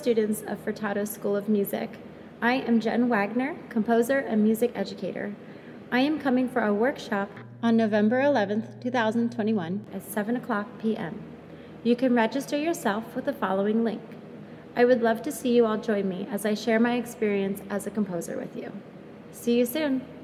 students of Furtado School of Music. I am Jen Wagner, composer and music educator. I am coming for a workshop on November 11th, 2021 at 7:00 p.m. You can register yourself with the following link. I would love to see you all join me as I share my experience as a composer with you. See you soon.